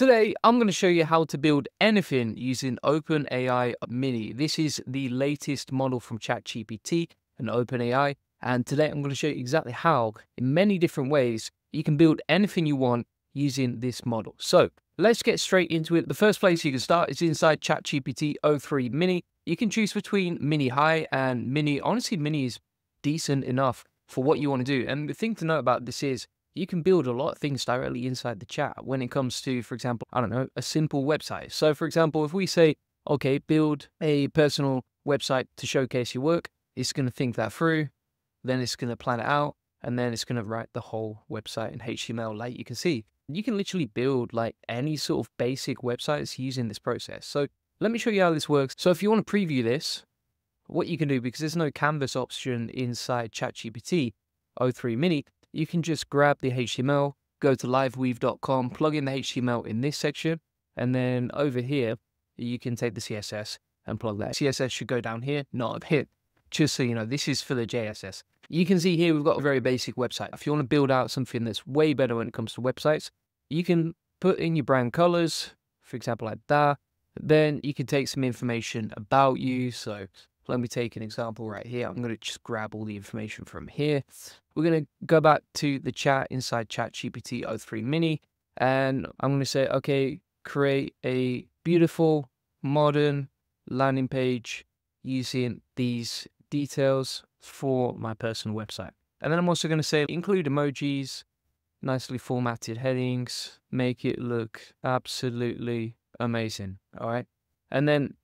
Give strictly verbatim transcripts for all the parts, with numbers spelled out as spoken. Today, I'm going to show you how to build anything using OpenAI Mini. This is the latest model from ChatGPT and OpenAI. And today I'm going to show you exactly how, in many different ways, you can build anything you want using this model. So let's get straight into it. The first place you can start is inside ChatGPT o three mini. You can choose between Mini High and Mini. Honestly, Mini is decent enough for what you want to do. And the thing to know about this is you can build a lot of things directly inside the chat when it comes to, for example, I don't know, a simple website. So for example, if we say, okay, build a personal website to showcase your work, it's going to think that through. Then it's going to plan it out, and then it's going to write the whole website in H T M L like you can see. You can literally build like any sort of basic websites using this process. So let me show you how this works. So if you want to preview this, what you can do, because there's no canvas option inside ChatGPT o three mini, you can just grab the H T M L, go to liveweave dot com, plug in the H T M L in this section, and then over here, you can take the C S S and plug that. C S S should go down here, not up here. Just so you know, this is for the J S S. You can see here we've got a very basic website. If you want to build out something that's way better when it comes to websites, you can put in your brand colors, for example, like that. Then you can take some information about you. So let me take an example right here. I'm going to just grab all the information from here. We're going to go back to the chat inside ChatGPT o three mini. And I'm going to say, okay, create a beautiful, modern landing page using these details for my personal website. And then I'm also going to say include emojis, nicely formatted headings, make it look absolutely amazing. All right. And then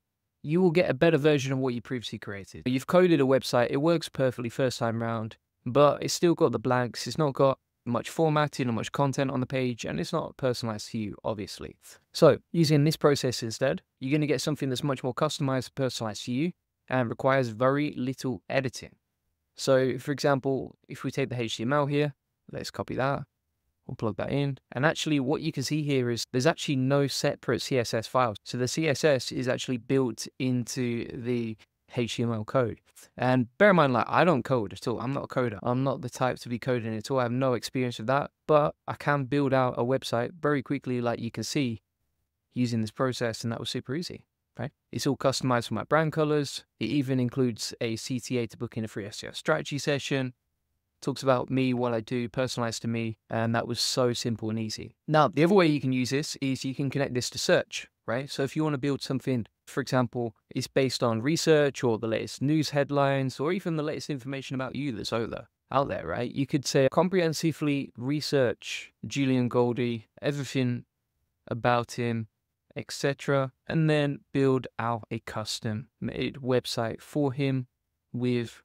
you will get a better version of what you previously created. You've coded a website. It works perfectly first time round, but it's still got the blanks. It's not got much formatting or much content on the page, and it's not personalized to you, obviously. So using this process instead, you're going to get something that's much more customized, personalized to you, and requires very little editing. So for example, if we take the H T M L here, let's copy that, we'll plug that in. And actually what you can see here is there's actually no separate C S S files. So the C S S is actually built into the H T M L code. And bear in mind, like, I don't code at all. I'm not a coder. I'm not the type to be coding at all. I have no experience with that, but I can build out a website very quickly, like you can see, using this process, and that was super easy. Right? It's all customized for my brand colors. It even includes a C T A to book in a free S E O strategy session. Talks about me, what I do, personalized to me. And that was so simple and easy. Now, the other way you can use this is you can connect this to search, right? So if you want to build something, for example, it's based on research or the latest news headlines, or even the latest information about you that's out there, right? You could say comprehensively research Julian Goldie, everything about him, et cetera, and then build out a custom made website for him with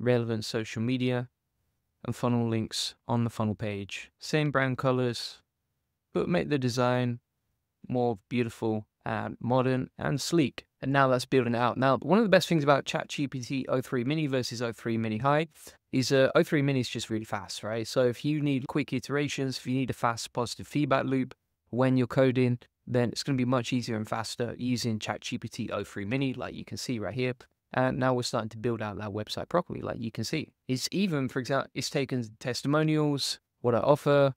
relevant social media and funnel links on the funnel page. Same brand colors, but make the design more beautiful and modern and sleek. And now that's building it out. Now, one of the best things about ChatGPT o three mini versus o three mini high is uh, o three mini is just really fast, right? So if you need quick iterations, if you need a fast positive feedback loop when you're coding, then it's going to be much easier and faster using ChatGPT o three mini, like you can see right here. And now we're starting to build out that website properly, like you can see. It's even, for example, it's taken testimonials, what I offer,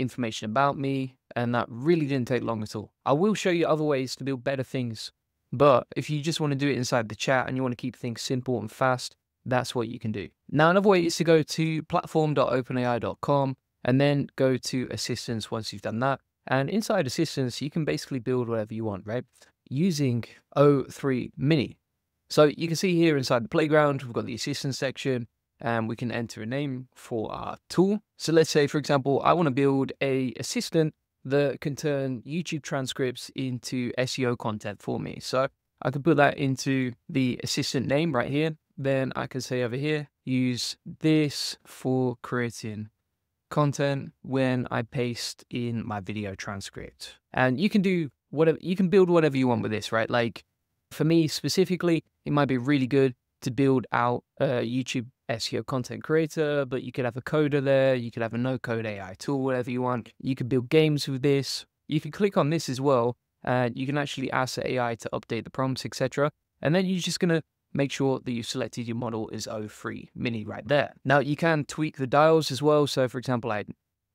information about me, and that really didn't take long at all. I will show you other ways to build better things, but if you just want to do it inside the chat and you want to keep things simple and fast, that's what you can do. Now, another way is to go to platform dot open A I dot com and then go to assistance once you've done that. And inside assistance, you can basically build whatever you want, right? Using o three mini. So you can see here inside the playground, we've got the assistance section, and we can enter a name for our tool. So let's say, for example, I want to build a assistant that can turn YouTube transcripts into S E O content for me. So I could put that into the assistant name right here. Then I can say over here, use this for creating content when I paste in my video transcript. And you can do whatever, you can build whatever you want with this, right? Like for me specifically, it might be really good to build out a YouTube S E O content creator, but you could have a coder there. You could have a no code A I tool, whatever you want. You could build games with this. You can click on this as well. And you can actually ask the A I to update the prompts, et cetera. And then you're just going to make sure that you've selected your model is o three mini right there. Now you can tweak the dials as well. So for example, I,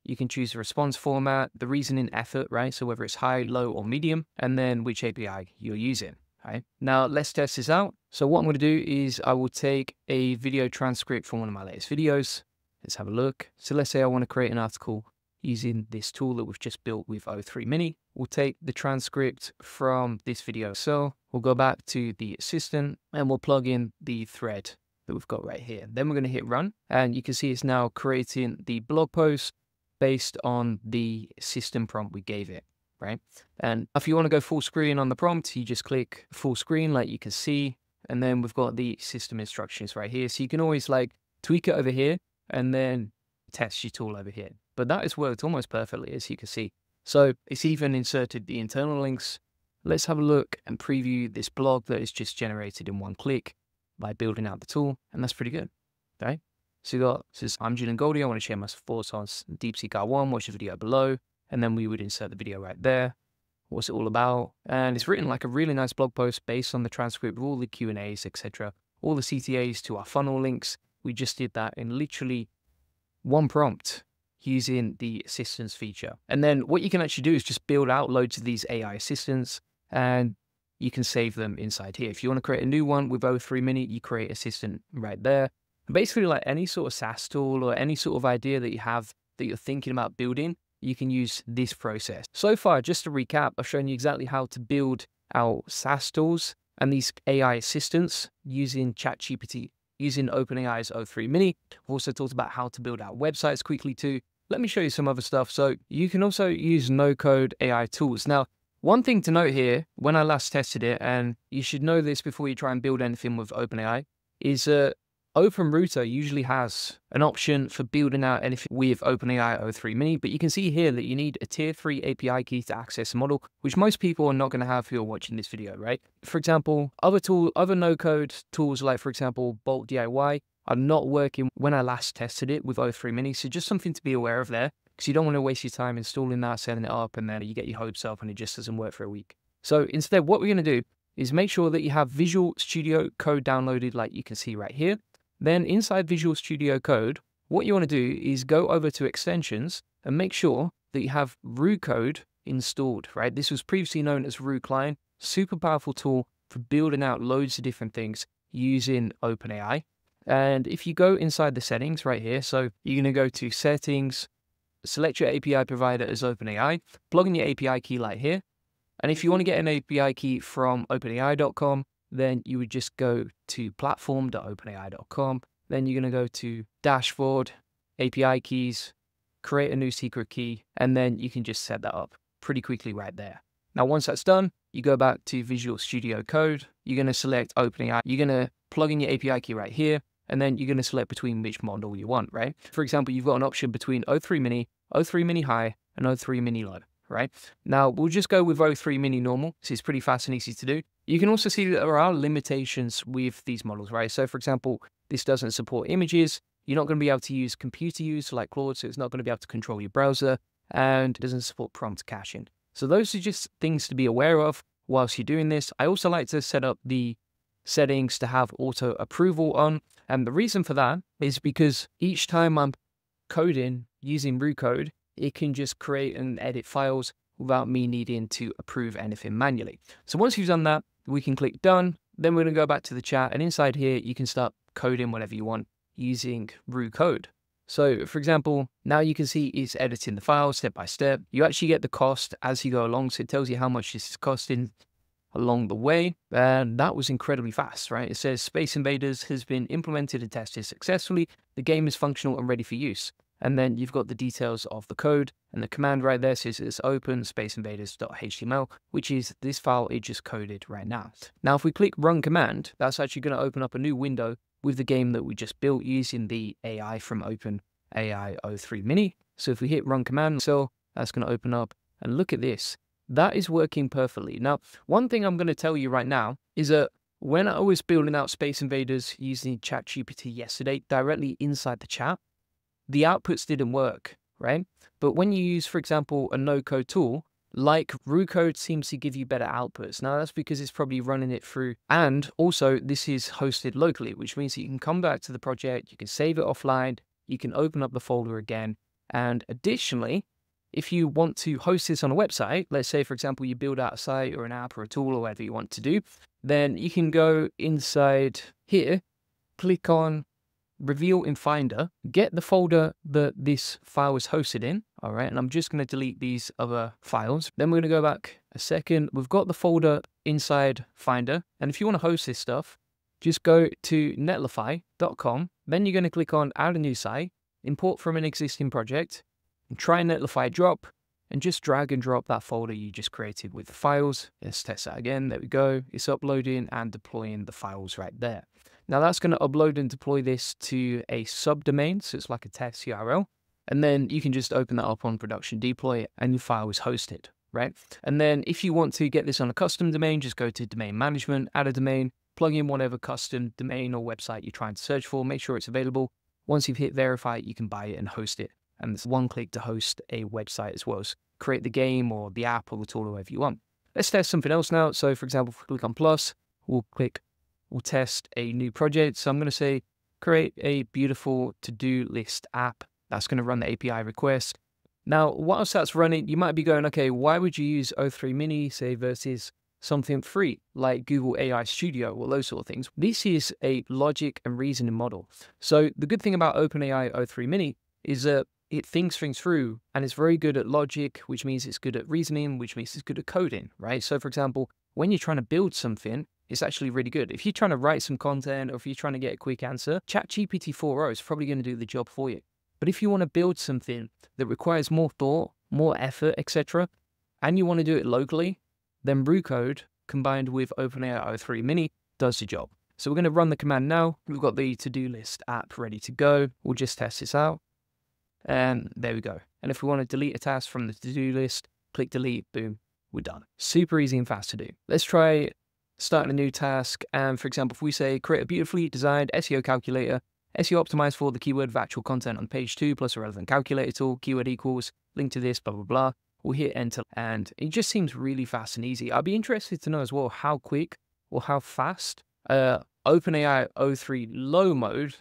You can choose the response format, the reasoning effort, right? So whether it's high, low, or medium, and then which A P I you're using, right? Now let's test this out. So what I'm going to do is I will take a video transcript from one of my latest videos. Let's have a look. So let's say I want to create an article using this tool that we've just built with o three mini. We'll take the transcript from this video. So we'll go back to the assistant and we'll plug in the thread that we've got right here. Then we're going to hit run, and you can see it's now creating the blog post based on the system prompt we gave it, right? And if you want to go full screen on the prompt, you just click full screen like you can see. And then we've got the system instructions right here. So you can always like tweak it over here and then test your tool over here. But that has worked almost perfectly, as you can see. So it's even inserted the internal links. Let's have a look and preview this blog that is just generated in one click by building out the tool. And that's pretty good, right? So you got, says, I'm Julian Goldie. I want to share my thoughts on DeepSeek R one. Watch the video below. And then we would insert the video right there. What's it all about? And it's written like a really nice blog post based on the transcript of all the Q and A's, et cetera. All the C T A's to our funnel links. We just did that in literally one prompt using the assistants feature. And then what you can actually do is just build out loads of these A I assistants, and you can save them inside here. If you want to create a new one with o three mini, you create assistant right there. And basically like any sort of SaaS tool or any sort of idea that you have that you're thinking about building, you can use this process. So far, just to recap, I've shown you exactly how to build our SaaS tools and these A I assistants using ChatGPT, using OpenAI's o three mini. I've also talked about how to build out websites quickly too. Let me show you some other stuff. So you can also use no-code A I tools. Now, one thing to note here, when I last tested it, and you should know this before you try and build anything with OpenAI, is uh, OpenRouter usually has an option for building out anything with OpenAI o three mini, but you can see here that you need a tier three A P I key to access a model, which most people are not going to have who are watching this video, right? For example, other tool, other no-code tools like, for example, Bolt D I Y, are not working when I last tested it with o three mini. So just something to be aware of there, because you don't want to waste your time installing that, setting it up, and then you get your hopes up and it just doesn't work for a week. So instead, what we're going to do is make sure that you have Visual Studio Code downloaded like you can see right here. Then inside Visual Studio Code, what you want to do is go over to extensions and make sure that you have Roo Code installed, right? This was previously known as Roo Client, super powerful tool for building out loads of different things using OpenAI. And if you go inside the settings right here, so you're going to go to settings, select your A P I provider as OpenAI, plug in your A P I key like here. And if you want to get an A P I key from open A I dot com, then you would just go to platform dot open A I dot com. Then you're going to go to dashboard, A P I keys, create a new secret key, and then you can just set that up pretty quickly right there. Now, once that's done, you go back to Visual Studio Code. You're going to select OpenAI. You're going to plug in your A P I key right here. And then you're going to select between which model you want, right? For example, you've got an option between o three mini, o three mini high, and o three mini low, right? Now, we'll just go with o three mini normal. So it's pretty fast and easy to do. You can also see that there are limitations with these models, right? So for example, this doesn't support images. You're not going to be able to use computer use like Claude, so it's not going to be able to control your browser, and it doesn't support prompt caching. So those are just things to be aware of whilst you're doing this. I also like to set up the settings to have auto approval on. And the reason for that is because each time I'm coding using Roo Code, it can just create and edit files without me needing to approve anything manually. So once you've done that, we can click done. Then we're going to go back to the chat, and inside here, you can start coding whatever you want using Roo Code. So for example, now you can see it's editing the file step by step. You actually get the cost as you go along. So it tells you how much this is costing along the way. And that was incredibly fast, right? It says Space Invaders has been implemented and tested successfully. The game is functional and ready for use. And then you've got the details of the code, and the command right there says it's open space invaders dot H T M L, which is this file it just coded right now. Now, if we click run command, that's actually going to open up a new window with the game that we just built using the A I from OpenAI o three mini. So if we hit run command, so that's going to open up, and look at this. That is working perfectly. Now, one thing I'm going to tell you right now is that when I was building out Space Invaders using ChatGPT yesterday, directly inside the chat, the outputs didn't work, right? But when you use, for example, a no-code tool, like Roo Code seems to give you better outputs. Now, that's because it's probably running it through. And also, this is hosted locally, which means that you can come back to the project, you can save it offline, you can open up the folder again, And additionally, if you want to host this on a website, let's say, for example, you build out a site or an app or a tool or whatever you want to do, then you can go inside here, click on Reveal in Finder, get the folder that this file is hosted in. All right, and I'm just going to delete these other files. Then we're going to go back a second. We've got the folder inside Finder. And if you want to host this stuff, just go to netlify dot com. Then you're going to click on Add a New Site, Import from an Existing Project, and try Netlify Drop, and just drag and drop that folder you just created with the files. Let's test that again. There we go. It's uploading and deploying the files right there. Now that's going to upload and deploy this to a subdomain, so it's like a test U R L. And then you can just open that up on production deploy and your file is hosted, right? And then if you want to get this on a custom domain, just go to domain management, add a domain, plug in whatever custom domain or website you're trying to search for, make sure it's available. Once you've hit verify, you can buy it and host it. And it's one click to host a website as well as create the game or the app or the tool or whatever you want. Let's test something else now. So for example, if we click on plus, we'll click, we'll test a new project. So I'm going to say, create a beautiful to-do list app. That's going to run the A P I request. Now, whilst that's running, you might be going, okay, why would you use o three mini, say, versus something free like Google A I Studio or those sort of things? This is a logic and reasoning model. So the good thing about OpenAI o three mini is that it thinks things through and it's very good at logic, which means it's good at reasoning, which means it's good at coding, right? So for example, when you're trying to build something, it's actually really good. If you're trying to write some content or if you're trying to get a quick answer, ChatGPT four point oh is probably going to do the job for you. But if you want to build something that requires more thought, more effort, et cetera, and you want to do it locally, then Roo Code combined with OpenAI o three mini does the job. So we're going to run the command now. We've got the to-do list app ready to go. We'll just test this out. And there we go. And if we want to delete a task from the to-do list, click delete, boom, we're done. Super easy and fast to do. Let's try starting a new task. And for example, if we say create a beautifully designed S E O calculator, S E O optimized for the keyword of actual content on page two plus a relevant calculator tool, keyword equals, link to this, blah, blah, blah. We'll hit enter. And it just seems really fast and easy. I'd be interested to know as well how quick or how fast uh, OpenAI o three low mode,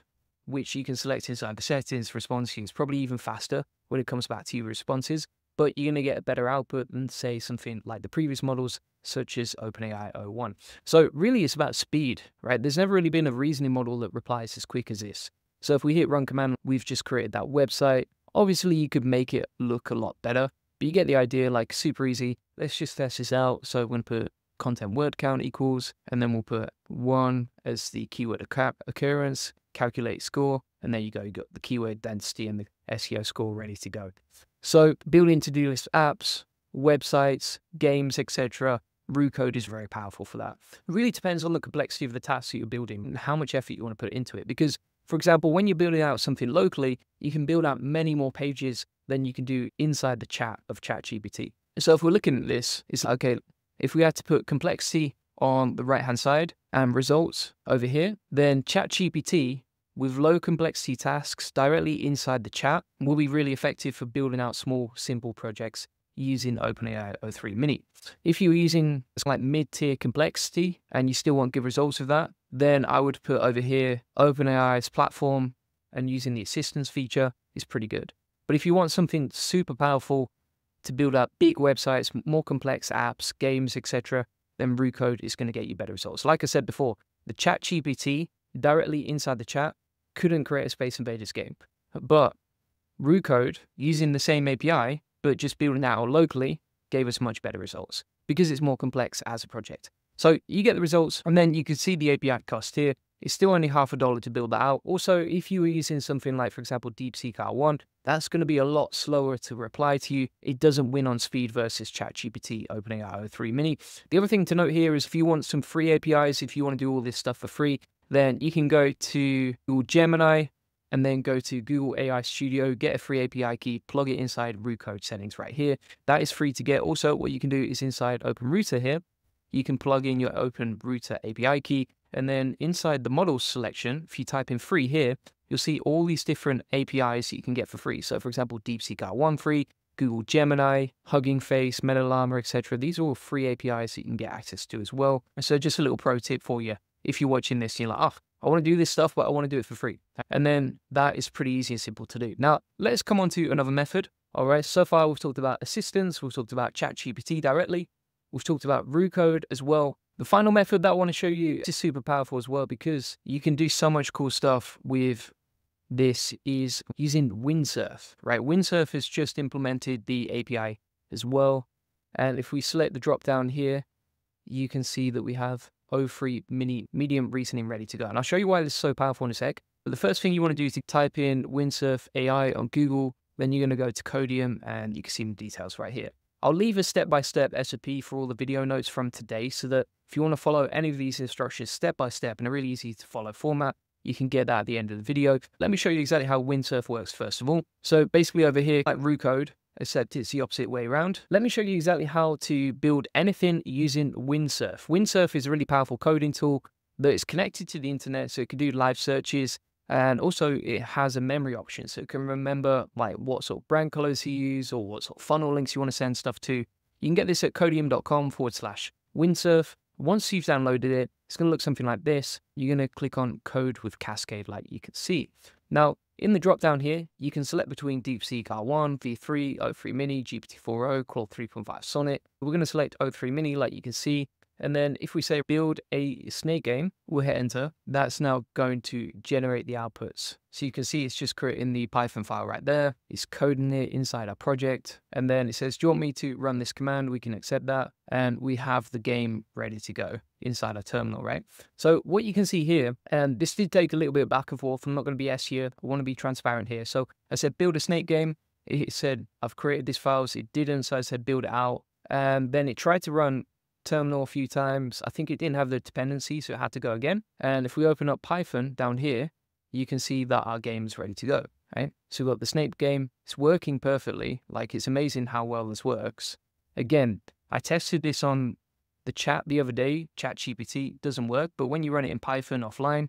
which you can select inside the settings, response is probably even faster when it comes back to your responses, but you're going to get a better output than say something like the previous models, such as OpenAI o one. So really it's about speed, right? There's never really been a reasoning model that replies as quick as this. So if we hit run command, we've just created that website. Obviously you could make it look a lot better, but you get the idea, like super easy. Let's just test this out. So we're going to put content word count equals, and then we'll put one as the keyword occurrence, calculate score, and there you go. You got the keyword density and the S E O score ready to go. So building to-do list apps, websites, games, et cetera, Roo Code is very powerful for that. It really depends on the complexity of the tasks that you're building and how much effort you want to put into it. Because, for example, when you're building out something locally, you can build out many more pages than you can do inside the chat of ChatGPT. So if we're looking at this, it's like, okay, if we had to put complexity on the right-hand side and results over here, then ChatGPT with low complexity tasks directly inside the chat will be really effective for building out small, simple projects using OpenAI o three mini. If you're using like mid-tier complexity and you still want good results of that, then I would put over here OpenAI's platform and using the assistance feature is pretty good. But if you want something super powerful to build up big websites, more complex apps, games, et cetera, then Roo Code is going to get you better results. Like I said before, the ChatGPT directly inside the chat couldn't create a Space Invaders game. But Roo Code, using the same A P I, but just building that out locally, gave us much better results because it's more complex as a project. So you get the results, and then you can see the A P I cost here. It's still only half a dollar to build that out. Also, if you were using something like, for example, DeepSeek R one, that's going to be a lot slower to reply to you. It doesn't win on speed versus ChatGPT, OpenAI o three mini. The other thing to note here is if you want some free A P Is, if you want to do all this stuff for free, then you can go to Google Gemini and then go to Google A I Studio, get a free A P I key, plug it inside Roo Code settings right here. That is free to get. Also, what you can do is inside OpenRouter here, you can plug in your OpenRouter A P I key. And then inside the model selection, if you type in free here, you'll see all these different A P Is that you can get for free. So for example, DeepSeek R one free, Google Gemini, Hugging Face, Meta Llama, et cetera. These are all free A P Is that you can get access to as well. And so just a little pro tip for you. If you're watching this, you're like, oh, I want to do this stuff, but I want to do it for free. And then that is pretty easy and simple to do. Now, let's come on to another method. All right, so far we've talked about assistants, we've talked about ChatGPT directly, we've talked about Roo Code as well. The final method that I want to show you is super powerful as well, because you can do so much cool stuff with this is using Windsurf, right? Windsurf has just implemented the A P I as well. And if we select the drop down here, you can see that we have O three mini medium reasoning ready to go. And I'll show you why this is so powerful in a sec. But the first thing you want to do is to type in Windsurf A I on Google. Then you're going to go to Codium and you can see the details right here. I'll leave a step-by-step S O P for all the video notes from today, so that if you want to follow any of these instructions step-by-step in a really easy to follow format, you can get that at the end of the video. Let me show you exactly how Windsurf works first of all. So basically over here, like Roo Code, except it's the opposite way around. Let me show you exactly how to build anything using Windsurf. Windsurf is a really powerful coding tool that is connected to the internet, so it can do live searches, and also it has a memory option, so it can remember like what sort of brand colors you use or what sort of funnel links you want to send stuff to. You can get this at codium.com forward slash Windsurf. Once you've downloaded it, it's going to look something like this. You're going to click on Code with Cascade like you can see. Now, in the drop down here, you can select between DeepSeek R one, V three, O three mini, G P T four point oh, Claude three point five Sonnet. We're going to select O three mini like you can see. And then if we say build a snake game, we'll hit enter. That's now going to generate the outputs. So you can see it's just creating the Python file right there. It's coding it inside our project. And then it says, do you want me to run this command? We can accept that. And we have the game ready to go inside our terminal, right? So what you can see here, and this did take a little bit back and forth. I'm not going to be S here. I want to be transparent here. So I said, build a snake game. It said, I've created these files. It didn't, so I said, build it out. And then it tried to run terminal a few times. I think it didn't have the dependency, so it had to go again. And if we open up Python down here, you can see that our game's ready to go, right? So we've got the snake game. It's working perfectly. Like, it's amazing how well this works. Again, I tested this on the chat the other day. ChatGPT doesn't work, but when you run it in Python offline,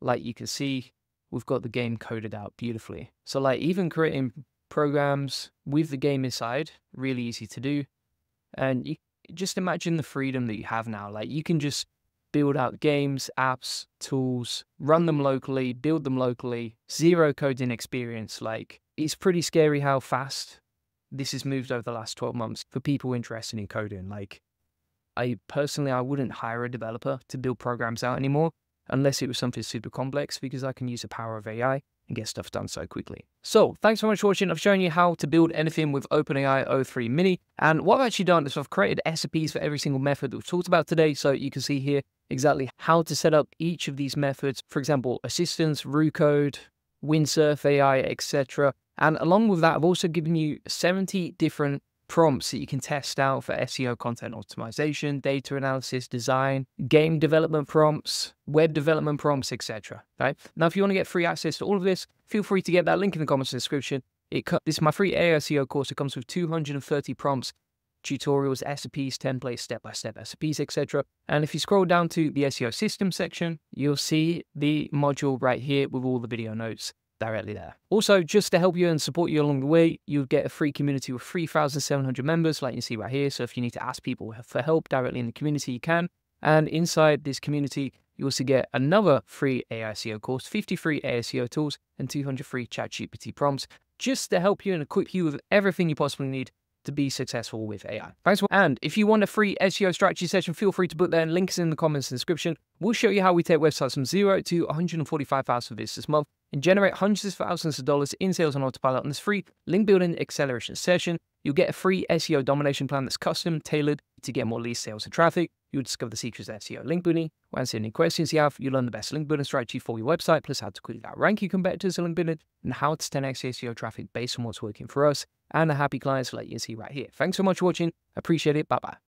like you can see, we've got the game coded out beautifully. So like even creating programs with the game inside, really easy to do. And you just imagine the freedom that you have now. Like, you can just build out games, apps, tools, run them locally, build them locally, zero coding experience. Like, it's pretty scary how fast this has moved over the last twelve months for people interested in coding. Like, I personally, I wouldn't hire a developer to build programs out anymore unless it was something super complex, because I can use the power of A I and get stuff done so quickly. So thanks so much for watching. I've shown you how to build anything with OpenAI O three mini. And what I've actually done is I've created S O Ps for every single method that we've talked about today. So you can see here exactly how to set up each of these methods. For example, assistants, Roo Code, Windsurf A I, et cetera. And along with that, I've also given you seventy different prompts that you can test out for S E O content optimization, data analysis, design, game development prompts, web development prompts, et cetera. Right? Now, if you want to get free access to all of this, feel free to get that link in the comments and description. It this is my free A I S E O course. It comes with two hundred thirty prompts, tutorials, S O Ps, templates, step-by-step S O Ps, et cetera. And if you scroll down to the S E O system section, you'll see the module right here with all the video notes directly there. Also, just to help you and support you along the way, you'll get a free community with three thousand seven hundred members like you see right here. So if you need to ask people for help directly in the community, you can. And inside this community, you also get another free A I S E O course, fifty free A I S E O tools, and two hundred free ChatGPT prompts, just to help you and equip you with everything you possibly need to be successful with A I. Thanks. And if you want a free S E O strategy session, feel free to book there. Links in the comments and description. We'll show you how we take websites from zero to one hundred forty-five thousand visitors this month and generate hundreds of thousands of dollars in sales on autopilot on this free link building acceleration session. You'll get a free S E O domination plan that's custom tailored to get more leads, sales, and traffic. You'll discover the secrets of S E O link building. We'll answer any questions you have. You'll learn the best link building strategy for your website, plus how to quickly outrank your competitors in link building and how to ten X S E O traffic based on what's working for us and the happy clients like you see right here. Thanks so much for watching. Appreciate it. Bye-bye.